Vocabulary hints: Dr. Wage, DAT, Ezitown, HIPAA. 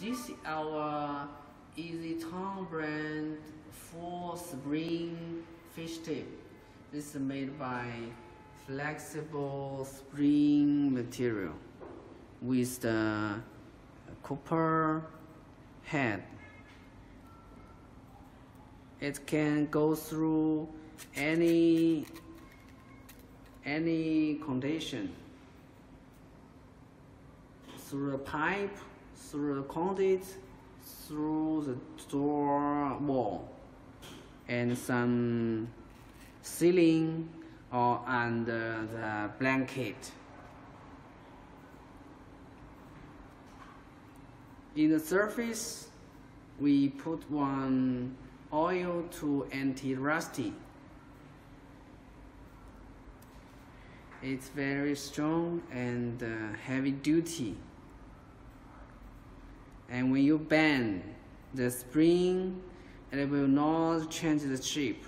This is our Ezitown brand for spring fish tape. This is made by flexible spring material with the copper head. It can go through any condition, through a pipe, through the conduit, through the door wall, and some ceiling or under the blanket. In the surface, we put one oil to anti-rusty. It's very strong and heavy duty. And when you bend the spring, it will not change the shape.